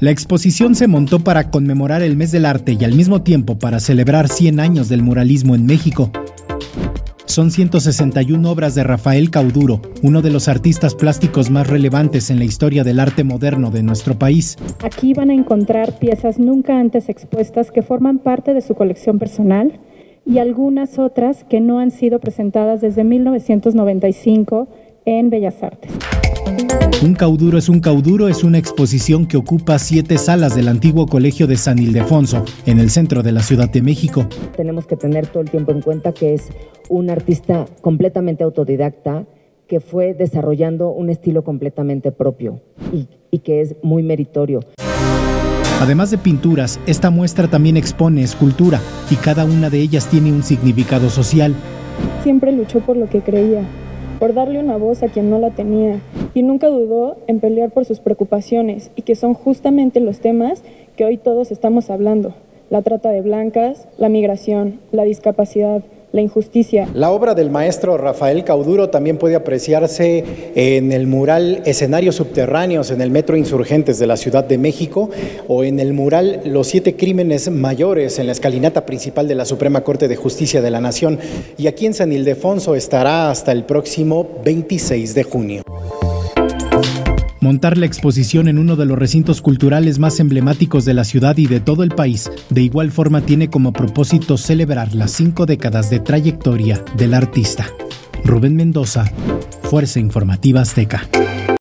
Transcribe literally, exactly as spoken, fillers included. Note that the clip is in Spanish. La exposición se montó para conmemorar el mes del arte y al mismo tiempo para celebrar cien años del muralismo en México. Son ciento sesenta y una obras de Rafael Cauduro, uno de los artistas plásticos más relevantes en la historia del arte moderno de nuestro país. Aquí van a encontrar piezas nunca antes expuestas que forman parte de su colección personal y algunas otras que no han sido presentadas desde mil novecientos noventa y cinco en Bellas Artes. Un Cauduro es un Cauduro es una exposición que ocupa siete salas del antiguo Colegio de San Ildefonso, en el centro de la Ciudad de México. Tenemos que tener todo el tiempo en cuenta que es un artista completamente autodidacta que fue desarrollando un estilo completamente propio y, y que es muy meritorio. Además de pinturas, esta muestra también expone escultura y cada una de ellas tiene un significado social. Siempre luchó por lo que creía, por darle una voz a quien no la tenía, y nunca dudó en pelear por sus preocupaciones y que son justamente los temas que hoy todos estamos hablando: la trata de blancas, la migración, la discapacidad, la injusticia. La obra del maestro Rafael Cauduro también puede apreciarse en el mural Escenarios Subterráneos en el Metro Insurgentes de la Ciudad de México o en el mural Los Siete Crímenes Mayores en la escalinata principal de la Suprema Corte de Justicia de la Nación. Y aquí en San Ildefonso estará hasta el próximo veintiséis de junio. Montar la exposición en uno de los recintos culturales más emblemáticos de la ciudad y de todo el país, de igual forma tiene como propósito celebrar las cinco décadas de trayectoria del artista. Rubén Mendoza, Fuerza Informativa Azteca.